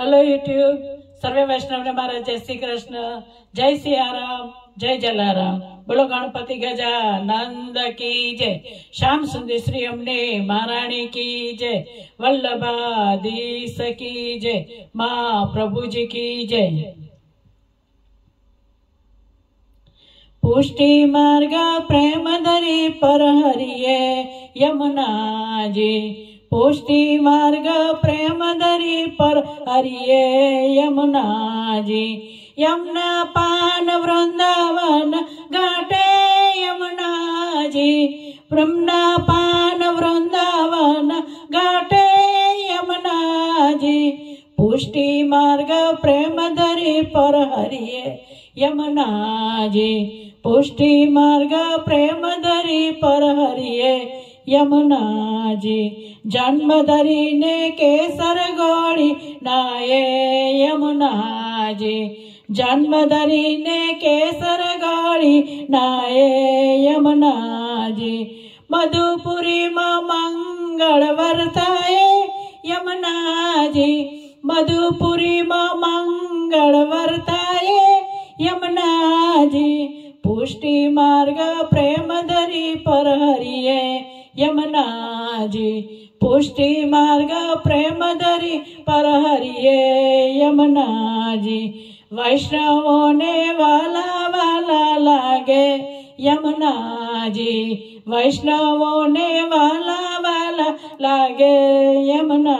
Hello YouTube, सर्वे वैष्णव महाराज, जय श्री कृष्ण, जय सिया राम, जय जलाराम, बोलो गणपति गजानंद की जय। श्याम सुंदर श्री हमने महारानी की जय, वल्लभाधीश की जय, माँ प्रभु जी की जय। पुष्टि मार्ग प्रेम धरी पर हरिये यमुना जी, पुष्टि मार्ग प्रेम धरी पर हरिये यमुना जी, यमुना पान वृंदावन घाटे यमुना जी, ब्रह्मा पान वृंदावन घाटे यमुना जी, पुष्टि मार्ग प्रेम धरी पर हरिये यमुना जी, पुष्टि मार्ग प्रेम धरी पर हरिये यमुना जी, जन्म धरी ने केसर गौड़ी नाये यमुना जी, जन्म धरी ने केसर गौड़ी नाये यमुना जी, मधुपुरी माँ मंगल वर्ताये यमुना जी, मधुपुरी माँ मंगल वर्ताये यमुना जी, पुष्टि मार्ग प्रेम धरी पर हरिये यमुना जी, पुष्टि मार्ग प्रेम धरी पर हरिये यमुना जी, वैष्णवों ने वाला वाला लागे यमुना जी, वैष्णवों ने वाला वाला लागे यमुना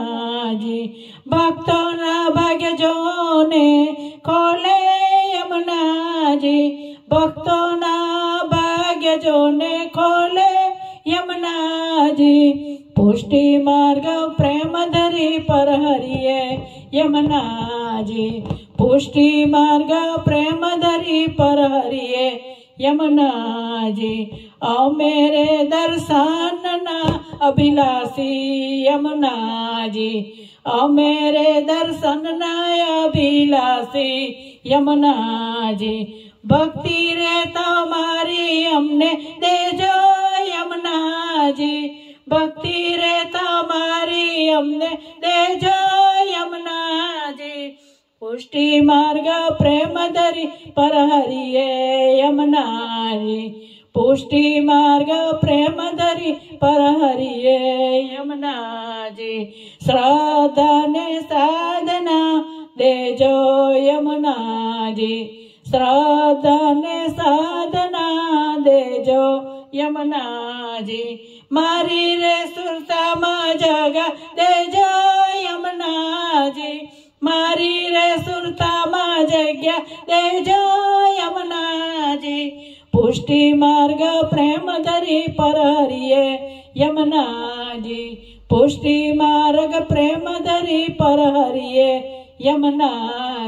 जी, भक्तों ना भाग्य जो ने खोले यमुना जी, भक्तों ना भाग्य जो ने खोले यमुना जी, पुष्टि मार्ग प्रेम धरी पर हरिये यमुना जी, पुष्टि मार्ग प्रेम धरी पर हरिये यमुना जी, आओ मेरे दर्शन ना अभिलाषी यमुना जी, आओ मेरे दर्शन ना अभिलाषी यमुना जी, भक्ति रे तुम्हारी हमने दे जो यमुना जी, भक्ति रे तुम्हारी हमने दे जो यमुना जी, पुष्टि मार्ग प्रेम धरी पर हरिये यमुना जी, पुष्टि मार्ग प्रेम धरी पर हरिये यमुना जी, श्रद्धा ने साधना दे जो यमुना जी, श्रद्धा ने साधना दे जो यमुना जी, मारी रे सुरता माँ जगा दे जो यमुना जी, मारी रे सुरता माँ जगा दे जो यमुना जी, पुष्टि मार्ग प्रेम धरी पर हरिये यमुना जी, पुष्टि मार्ग प्रेम धरी पर हरिये यमुना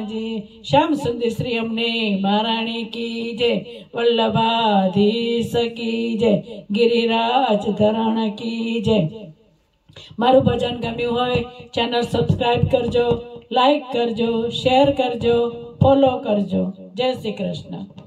जी, श्याम सुंदर श्री हमने महारानी की जय, वल्लभाधीश की जय, गिरिराज धरण की जय। मारू भजन गम्યું હોય चैनल सब्सक्राइब करजो, लाइक करजो, शेयर करजो, फॉलो करजो। जय श्री कृष्ण।